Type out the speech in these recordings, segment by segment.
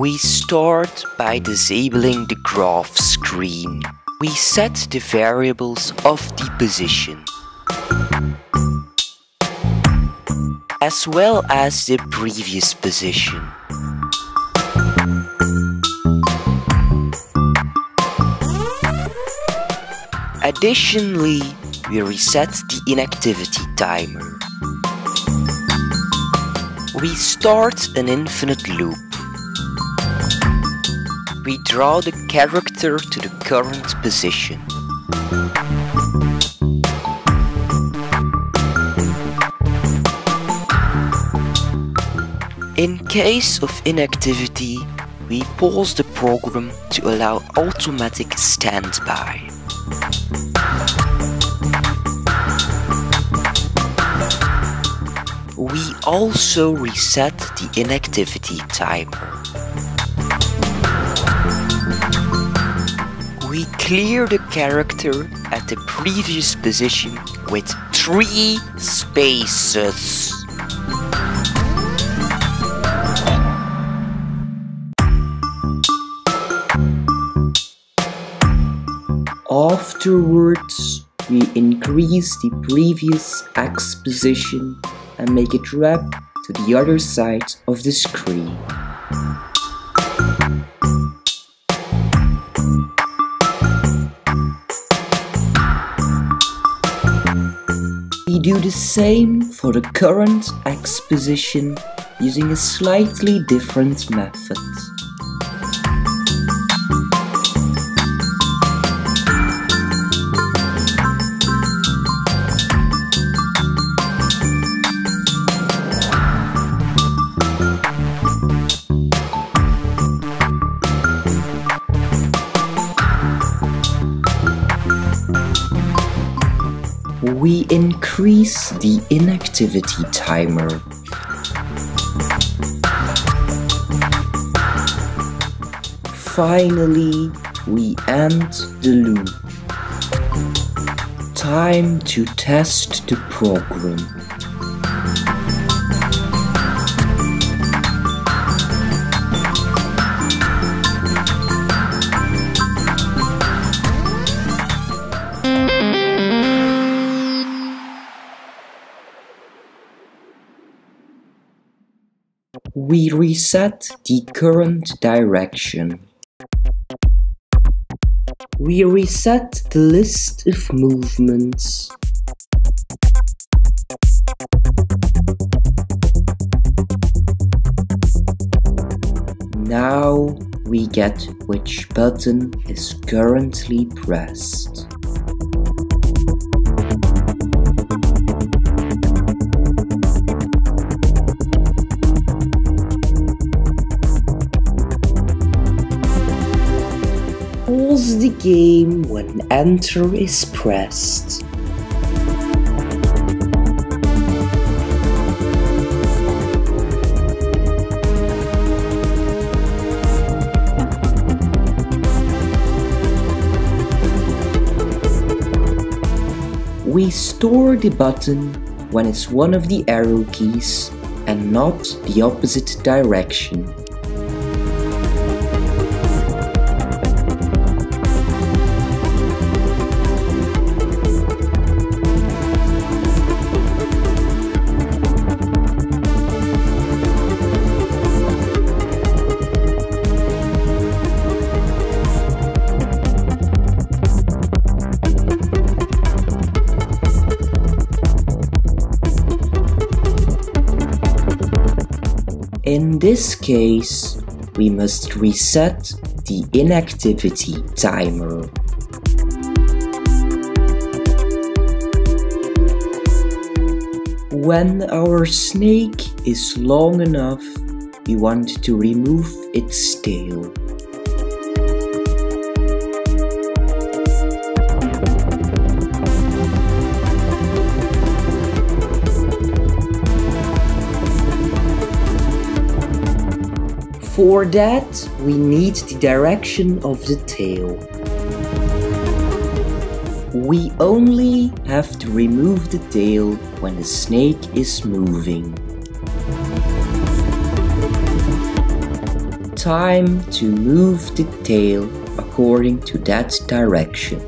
We start by disabling the graph screen. We set the variables of the position, as well as the previous position. Additionally, we reset the inactivity timer. We start an infinite loop. We draw the character to the current position. In case of inactivity, we pause the program to allow automatic standby. We also reset the inactivity timer. We clear the character at the previous position with 3 spaces. Afterwards, we increase the previous X position and make it wrap to the other side of the screen. We do the same for the current X position using a slightly different method. We increase the inactivity timer. Finally, we end the loop. Time to test the program. We reset the current direction. We reset the list of movements. Now we get which button is currently pressed. Pause the game when Enter is pressed. We store the button when it's one of the arrow keys and not the opposite direction. In this case, we must reset the inactivity timer. When our snake is long enough, we want to remove its tail. For that, we need the direction of the tail. We only have to remove the tail when the snake is moving. time to move the tail according to that direction.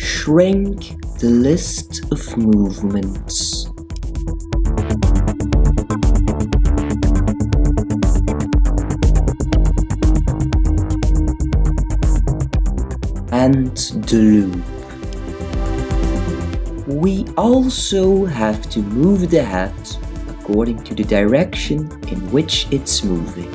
Shrink the list of movements. And the loop. We also have to move the head according to the direction in which it's moving.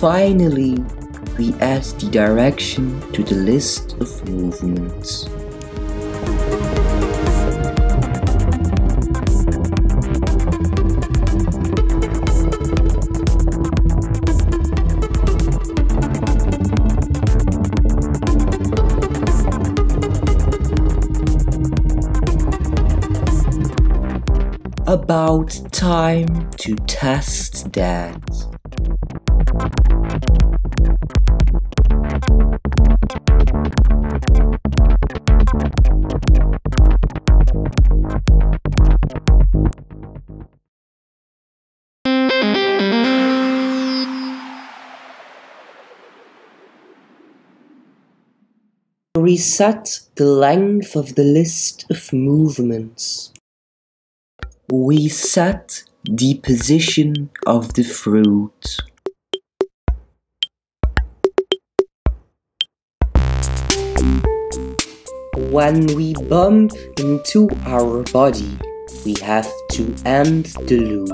Finally, we add the direction to the list of movements. About time to test that. Reset the length of the list of movements. We set the position of the fruit. When we bump into our body, we have to end the loop.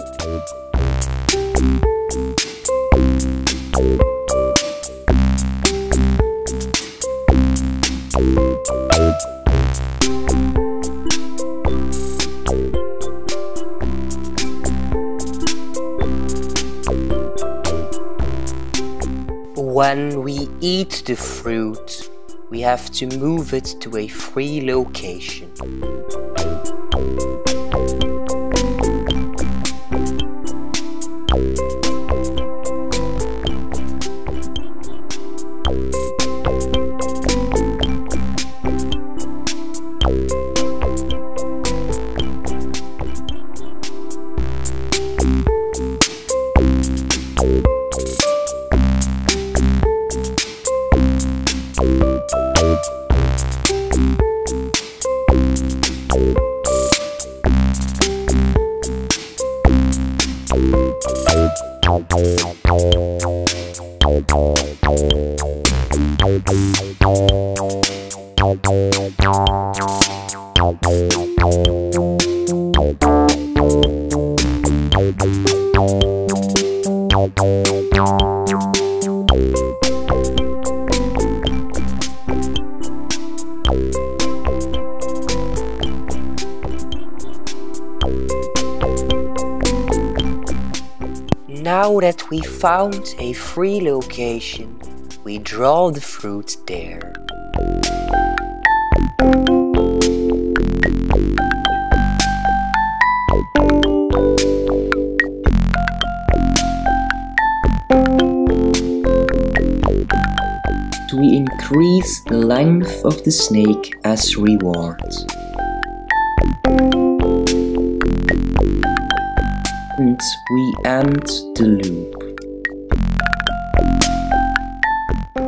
When we eat the fruit, we have to move it to a free location. Now that we found a free location, we draw the fruit there. We increase the length of the snake as reward. And we end the loop.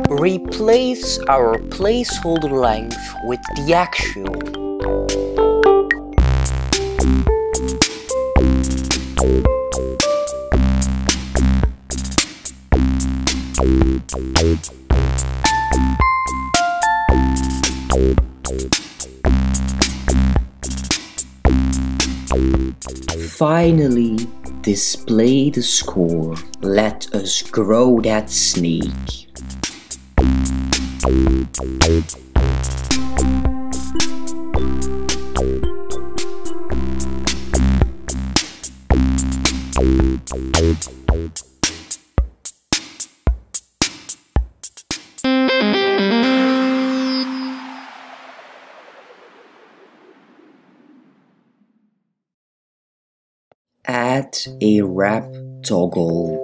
Replace our placeholder length with the actual. Finally, display the score. Let us grow that snake. Add a wrap toggle.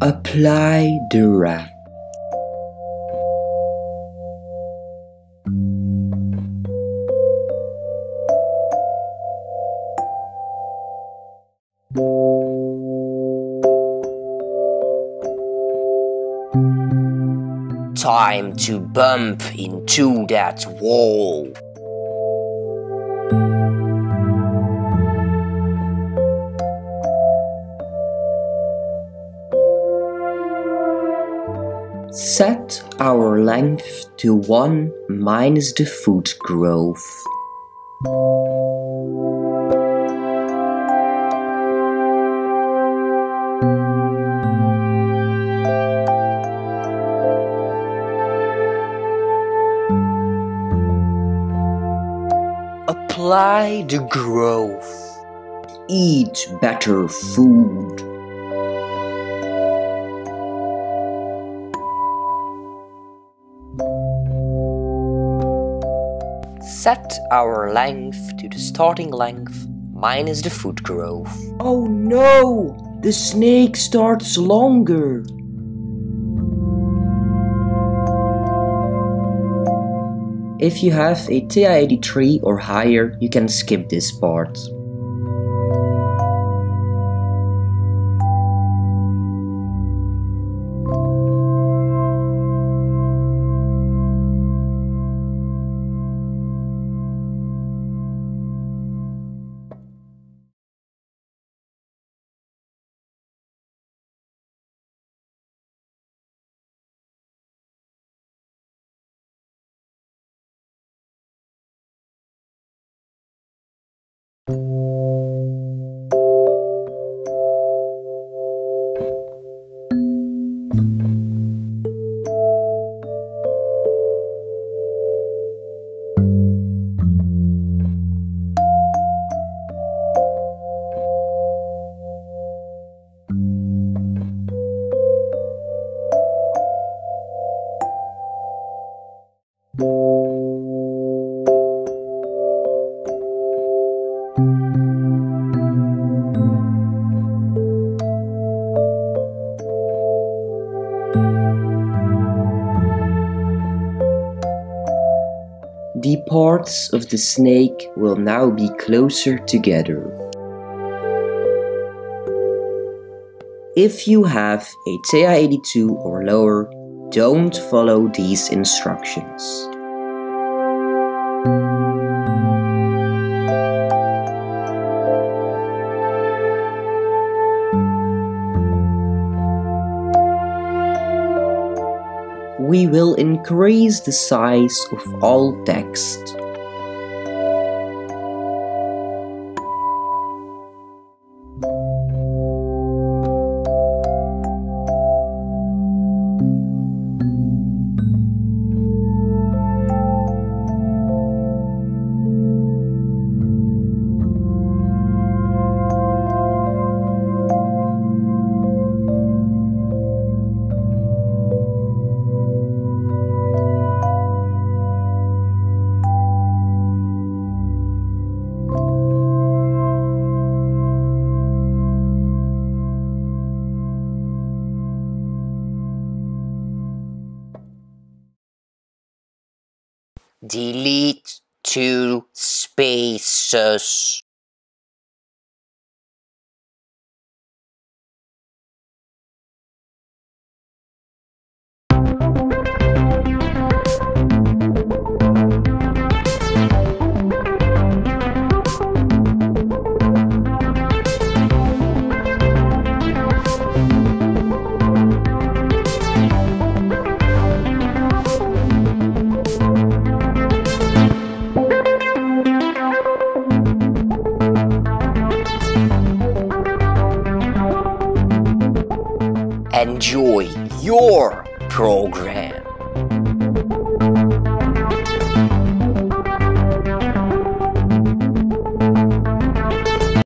Apply the wrap. Time to bump into that wall. Set our length to 1 minus the foot growth. Apply the growth. Eat better food. Set our length to the starting length minus the foot growth. Oh no! The snake starts longer. If you have a TI-83 or higher, you can skip this part. The parts of the snake will now be closer together. If you have a TI-82 or lower, Don't follow these instructions. We will increase the size of all text. Delete 2 spaces. Enjoy your program.